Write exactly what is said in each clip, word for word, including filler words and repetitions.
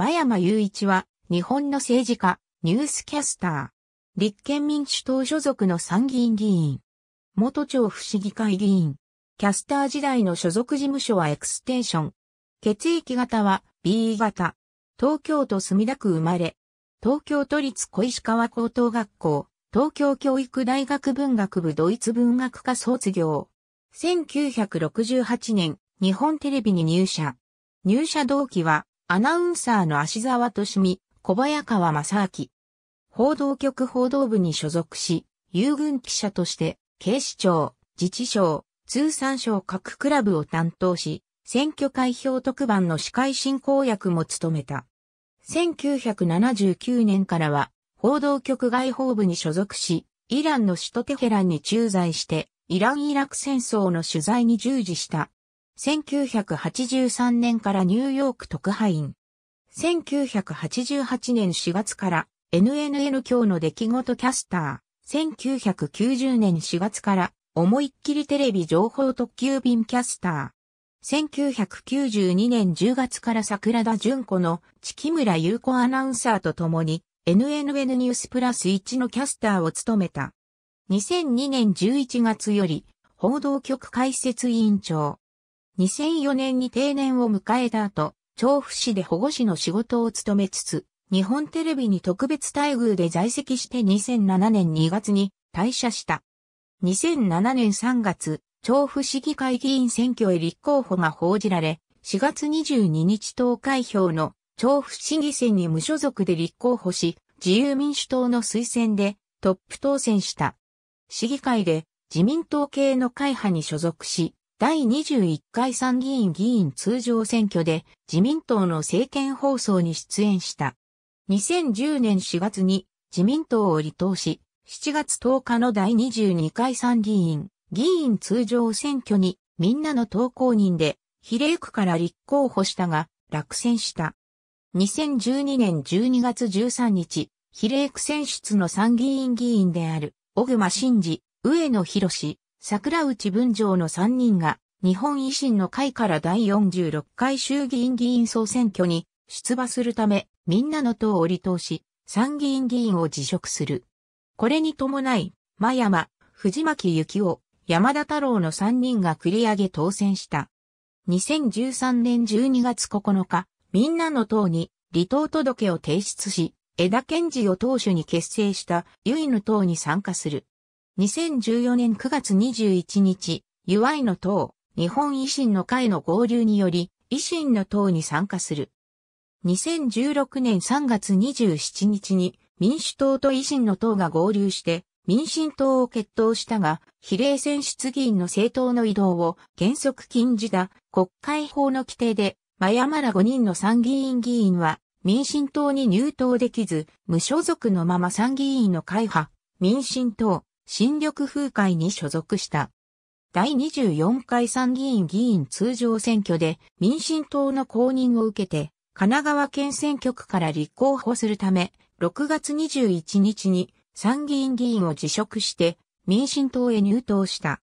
真山雄一は、日本の政治家、ニュースキャスター、立憲民主党所属の参議院議員、元調布市議会議員、キャスター時代の所属事務所はエクステーション、血液型は ビー 型、東京都墨田区生まれ、東京都立小石川高等学校、東京教育大学文学部ドイツ文学科卒業、せんきゅうひゃくろくじゅうはちねん、日本テレビに入社、入社同期は、アナウンサーの芦沢俊美、小早川正明。報道局報道部に所属し、遊軍記者として、警視庁、自治省、通産省各クラブを担当し、選挙開票特番の司会進行役も務めた。せんきゅうひゃくななじゅうきゅうねんからは、報道局外報部に所属し、イランの首都テヘランに駐在して、イラン・イラク戦争の取材に従事した。せんきゅうひゃくはちじゅうさんねんからニューヨーク特派員。せんきゅうひゃくはちじゅうはちねんしがつから エヌエヌエヌ 今日の出来事キャスター。せんきゅうひゃくきゅうじゅうねんしがつから思いっきりテレビ情報特急便キャスター。せんきゅうひゃくきゅうじゅうにねんじゅうがつから桜田淳子の月村優子アナウンサーと共に エヌエヌエヌ ニュースプラスいちのキャスターを務めた。にせんにねんじゅういちがつより報道局解説委員長。にせんよねんに定年を迎えた後、調布市で保護司の仕事を務めつつ、日本テレビに特別待遇で在籍してにせんななねんにがつに退社した。にせんななねんさんがつ、調布市議会議員選挙へ立候補が報じられ、しがつにじゅうににち投開票の調布市議選に無所属で立候補し、自由民主党の推薦でトップ当選した。市議会で自民党系の会派に所属し、第にじゅういっかい参議院議員通常選挙で自民党の政見放送に出演した。にせんじゅうねんしがつに自民党を離党し、しちがつとおかの第にじゅうにかい参議院議員通常選挙にみんなの党公認で比例区から立候補したが落選した。にせんじゅうにねんじゅうにがつじゅうさんにち、比例区選出の参議院議員である小熊慎二、上野博、桜内文丈のさんにんが日本維新の会から第よんじゅうろっかい衆議院議員総選挙に出馬するためみんなの党を離党し参議院議員を辞職する。これに伴い、真山、藤巻幸夫、山田太郎のさんにんが繰り上げ当選した。にせんじゅうさんねんじゅうにがつここのか、みんなの党に離党届を提出し、江田憲司を党首に結成した唯の党に参加する。にせんじゅうよねんくがつにじゅういちにち、唯の党、日本維新の会の合流により、維新の党に参加する。にせんじゅうろくねんさんがつにじゅうしちにちに民主党と維新の党が合流して、民進党を結党したが、比例選出議員の政党の移動を原則禁じた国会法の規定で、真山らごにんの参議院議員は民進党に入党できず、無所属のまま参議院の会派、民進党、新緑風会に所属した。第にじゅうよんかい参議院議員通常選挙で民進党の公認を受けて神奈川県選挙区から立候補するためろくがつにじゅういちにちに参議院議員を辞職して民進党へ入党した。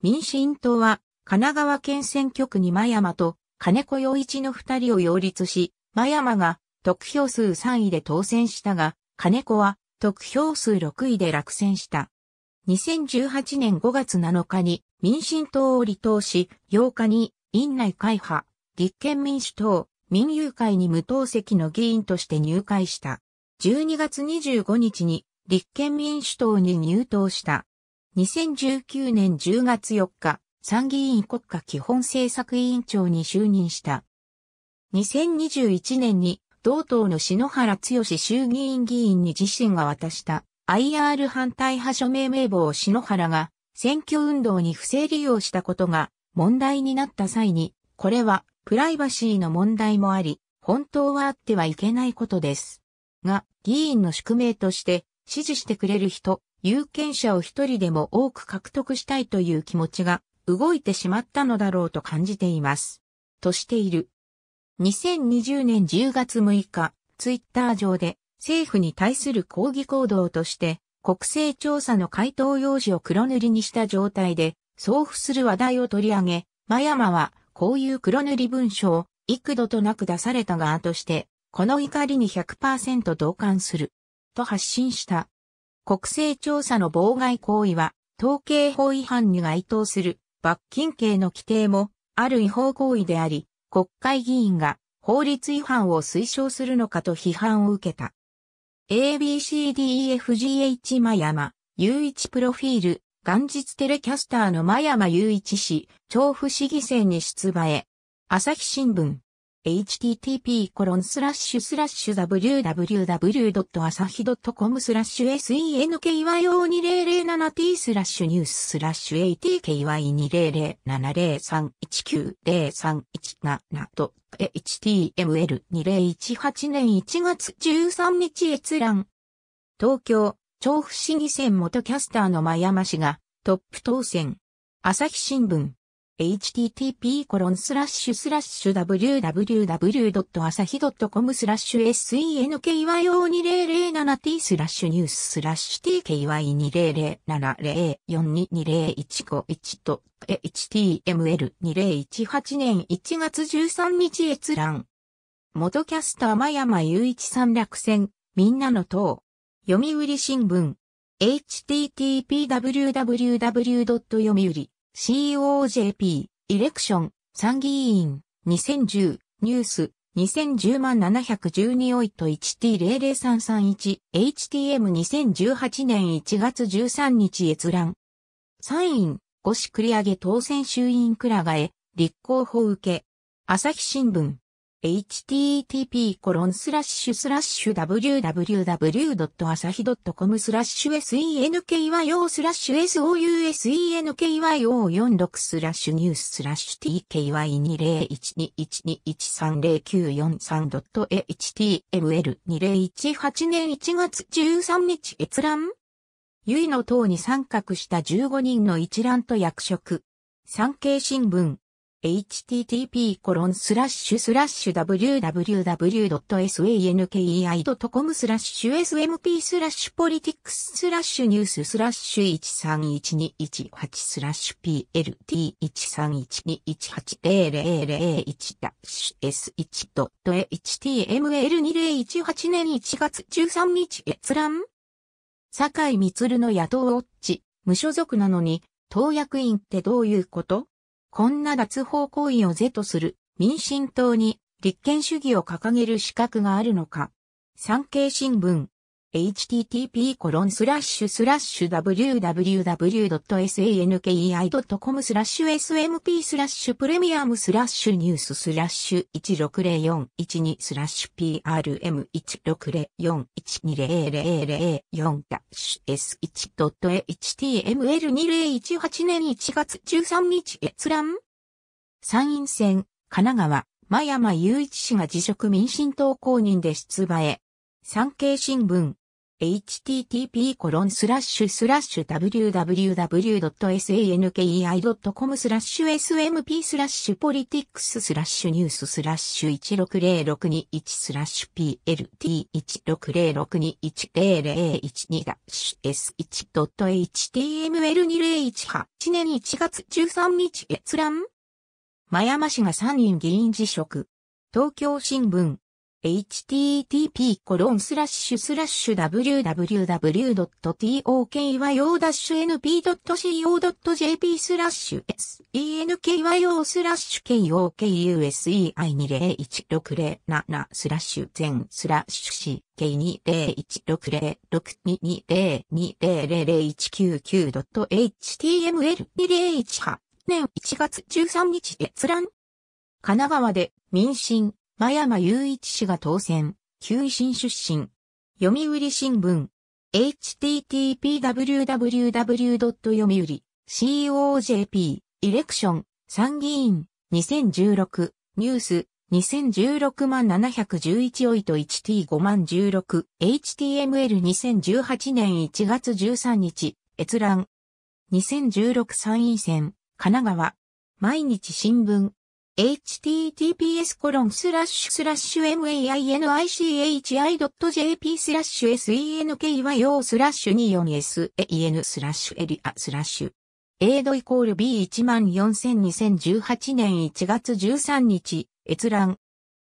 民進党は神奈川県選挙区に真山と金子洋一のふたりを擁立し、真山が得票数さんいで当選したが、金子は得票数ろくいで落選した。にせんじゅうはちねんごがつなのかに民進党を離党し、ようかに院内会派、立憲民主党、民友会に無党籍の議員として入会した。じゅうにがつにじゅうごにちに立憲民主党に入党した。にせんじゅうきゅうねんじゅうがつよっか、参議院国家基本政策委員長に就任した。にせんにじゅういちねんに同党の篠原剛衆議院議員に自身が渡した。アイアール 反対派署名名簿を篠原が選挙運動に不正利用したことが問題になった際に、これはプライバシーの問題もあり、本当はあってはいけないことです。が、議員の宿命として支持してくれる人、有権者を一人でも多く獲得したいという気持ちが動いてしまったのだろうと感じています。としている。にせんにじゅうねんじゅうがつむいか、ツイッター上で、政府に対する抗議行動として、国勢調査の回答用紙を黒塗りにした状態で、送付する話題を取り上げ、真山は、こういう黒塗り文書を幾度となく出された側として、この怒りに ひゃくパーセント 同感する。と発信した。国勢調査の妨害行為は、統計法違反に該当する罰金刑の規定もある違法行為であり、国会議員が法律違反を推奨するのかと批判を受けた。エービーシーディーイーエフジーエイチ 真山雄一プロフィール、元日テレキャスターの真山雄一氏、調布市議選に出馬へ。朝日新聞。エイチティーティーピーコロンスラッシュスラッシュダブリューダブリューダブリュードット朝日ドットコムスラッシュエスイーエヌケイワイオーにゼロゼロななティースラッシュニューススラッシュエイティーケイワイにゼロゼロななゼロさんいちきゅうゼロさんいちななとエイチティーエムエルにせんいちがつじゅうさんにち閲覧。東京、調布市議選元キャスターの真山氏がトップ当選。朝日新聞。エイチティーティーピーコロンスラッシュスラッシュダブリューダブリューダブリュードット朝日ドットコムスラッシュエスイーエヌケイワイオーにゼロゼロななティースラッシュニューススラッシュティーケイワイにゼロゼロななゼロよんににゼロいちごいちドットエイチティーエムエルにゼロいちはちねんいちがつじゅうさんにち閲覧。元キャスター真山雄一さん落選、みんなの党。読売新聞。エイチティーティーピーダブリューダブリューダブリュードット読売シーオージェーピーイレクション 参議院にせんじゅうニュースにせんじゅうまんななひゃくじゅうにおいといちティーゼロゼロさんさんいち エイチティーエムにせんじゅうはちねんいちがつじゅうさんにち閲覧。参院越繰上当選衆院くらがえ立候補受け。朝日新聞。エイチティーティーピーコロンスラッシュスラッシュダブリューダブリューダブリュードット朝日ドットコムスラッシュエスイーエヌケイワイオースラッシュエスオーユーエスイーエヌケイワイオーよんろくスラッシュニューススラッシュティーケイワイにゼロいちにいちさんゼロきゅうよんさんドットエイチティーエムエルにゼロいちはちねんいちがつじゅうさんにち閲覧。ユイの党に参画したじゅうごにんの一覧と役職。産経新聞。エイチティーティーピーコロンスラッシュスラッシュダブリューダブリューダブリュードットエスウェイエヌケイアイドットコムスラッシュエスエムピースラッシュポリティックススラッシュニューススラッシュいちさんいちにいちはちスラッシュピーエルティーいちさんいちにいちはちゼロゼロゼロエイチティーエムエルにゼロいちはちねんいちがつじゅうさんにち閲覧。酒井満の野党ウォッチ、無所属なのに、党役員ってどういうこと？こんな脱法行為を是とする民進党に立憲主義を掲げる資格があるのか。産経新聞。エイチティーティーピーコロンスラッシュスラッシュダブリューダブリューダブリュードットエスエヌケイアイドットコムスラッシュエスエムピースラッシュプレミアムスラッシュニューススラッシュいちろくゼロよんいちにスラッシュピーアーエムいちろくゼロよんいちにゼロゼロゼロエイチティーエムエルにゼロいちはちねんいちがつじゅうさんにち閲覧。参院選、神奈川、真山雄一氏が辞職民進党公認で出馬へ。産経新聞。エイチティーティーピーコロンスラッシュスラッシュダブリューダブリューダブリュードットエスエヌケイアイドットコムスラッシュエスエムピースラッシュポリティックススラッシュニューススラッシュいちろくゼロろくにいちスラッシュピーエルティーいちろくゼロろくにいちゼロゼロエイチティーエムエルにゼロいちはちねんいちがつじゅうさんにち閲覧。真山氏が参院議員辞職。東京新聞。エイチティーティーピーコロンスラッシュスラッシュダブリューダブリューダブリュードットティーオーケイワイオーダッシュエヌピードットシーオードットジェーピースラッシュエスイーエヌケイワイオースラッシュケイオーケイユーエスイーアイにゼロいちろくゼロろくにゼロゼロゼロエイチきゅうきゅうドットエイチティーエムエルにゼロいちはちねんいちがつじゅうさんにち閲覧。神奈川で民進、真山雄一氏が当選、旧維新出身。読売新聞。エイチティーティーピーダブリューダブリューダブリュードット読売シーオージェーピーイレクション 参議院にせんじゅうろくニュースにせんじゅうろくまんななひゃくじゅういちおいといちティーごまんじゅうろく エイチティーエムエルにせんじゅうはちねんいちがつじゅうさんにち閲覧。にせんじゅうろく参院選神奈川毎日新聞。エイチティーティーピーエスコロンスラッシュスラッシュエムエーアイエヌアイシーエイチアイドットジェーピースラッシュエスイーエヌケイワイオースラッシュにじゅうよんエスエイエヌスラッシュエリアスラッシュエイドイコールビーいちまんよんせんにせんじゅうはちねんいちがつじゅうさんにち閲覧。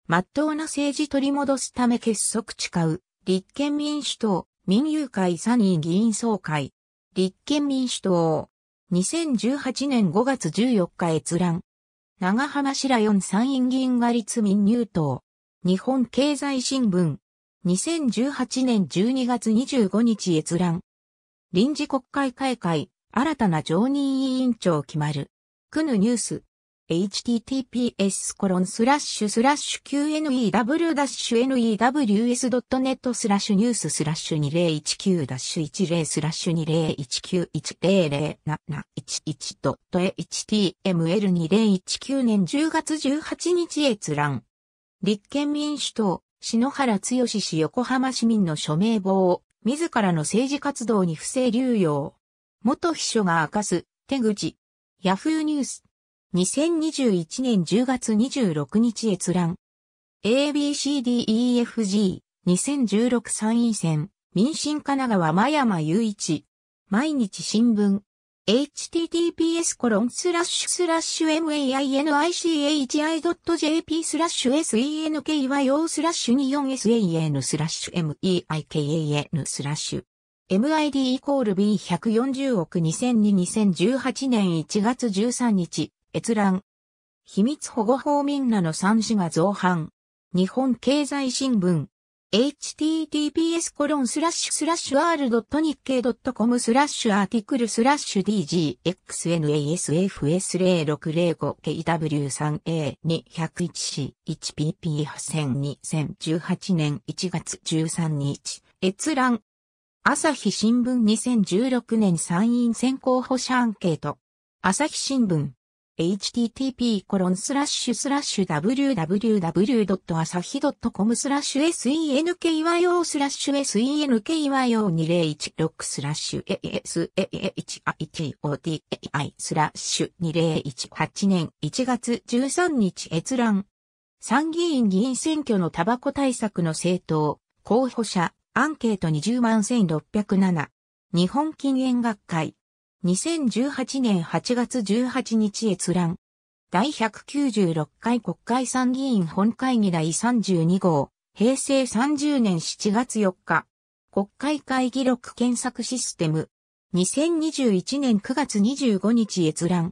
真っ当な政治取り戻すため結束誓う、立憲民主党、民友会参院議員総会。立憲民主党、にせんじゅうはちねんごがつじゅうよっか閲覧。長浜白四参院議員が立民入党。日本経済新聞、にせんじゅうはちねんじゅうにがつにじゅうごにち閲覧。臨時国会開会、新たな常任委員長決まる。クヌニュース。エイチティーティーピーエスコロンスラッシュスラッシュキューエヌイーダブリューエスドットネットスラッシュニューススラッシュにせいいちきゅうダッシュいちぜろスラッシュにせいいちきゅういちぜろぜろなないちいちととエイチティーエムエルにぜろいちきゅうねんじゅうがつじゅうはちにち閲覧。立憲民主党、篠原剛氏横浜市民の署名簿、自らの政治活動に不正流用。元秘書が明かす手口。ヤフーニュース。にせんにじゅういちねんじゅうがつにじゅうろくにち閲覧。エービーシーディーイーエフジー、にせんじゅうろく参院選、民進神奈川真山雄一。毎日新聞。エイチティーティーピーエスコロンスラッシュスラッシュエムエーアイエヌアイシーエイチアイドットジェーピースラッシュエスイーエヌケイワヨースラッシュにじゅうよんエスエーエヌスラッシュエムアイディーイコールビーひゃくよんじゅうおくにせんににせんじゅうはちねんいちがつじゅうさんにち。閲覧。秘密保護法みんなの賛辞が造反。日本経済新聞。エイチティーティーピーエスコロンスラッシュスラッシュアールドット日経ドットコムスラッシュアーティクルスラッシュディージーエックスエヌエーエスエフエスゼロろくゼロごケーダブリューさんエーにひゃくいち エイチピーピーはちぜろににさんにいち 閲覧。朝日新聞にせんじゅうろくねん参院選候補者アンケート。朝日新聞。エイチティーティーピーコロンスラッシュスラッシュダブリューダブリューダブリュードット朝日ドットコムスラッシュエスイーエヌケイワヨースラッシュエスイーエヌケイワヨーにせんいちろくスラッシュエーエスエーエイチアイティーオーティーアイスラッシュにせんいちはちねんいちがつじゅうさんにち閲覧。参議院議員選挙のタバコ対策の政党、候補者、アンケートにじゅうまんせんろっぴゃくなな。日本禁煙学会。にせんじゅうはちねんはちがつじゅうはちにち閲覧。だいひゃくきゅうじゅうろっかい国会参議院本会議だいさんじゅうにごう、へいせいさんじゅうねんしちがつよっか。国会会議録検索システム。にせんにじゅういちねんくがつにじゅうごにち閲覧。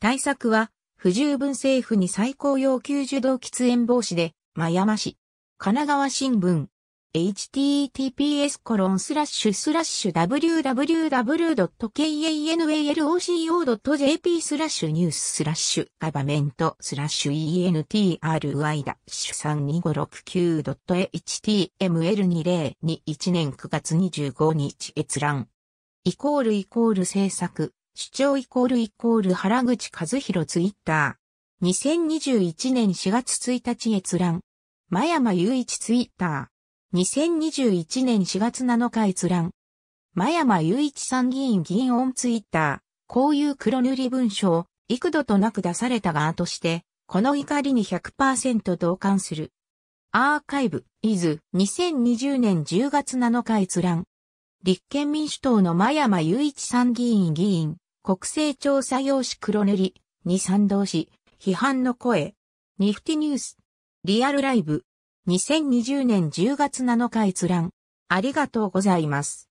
対策は、不十分政府に最高要求受動喫煙防止で、真山市。神奈川新聞。エイチティーティーピーエスコロンスラッシュスラッシュダブリューダブリューダブリュードットケーエーエヌエーエルオーシーオードットジェーピースラッシュガバメントスラッシュイーエヌティーアールワイダッシュさんにごろくきゅうドットエイチティーエムエルにせいにいちねんくがつにじゅうごにち閲覧。イコールイコール政策、主張イコールイコール原口和弘ツイッター。にせんにじゅういちねんしがつついたち閲覧。真山雄一ツイッター。にせんにじゅういちねんしがつなのか閲覧。真山雄一参議院議員オンツイッター。こういう黒塗り文章、幾度となく出された側として、この怒りに ひゃくパーセント 同感する。アーカイブ、イズ、にせんにじゅうねんじゅうがつなのか閲覧。立憲民主党の真山雄一参議院議員、国勢調査用紙黒塗りに賛同し、批判の声。ニフティニュース。リアルライブ。にせんにじゅうねんじゅうがつなのか閲覧。ありがとうございます。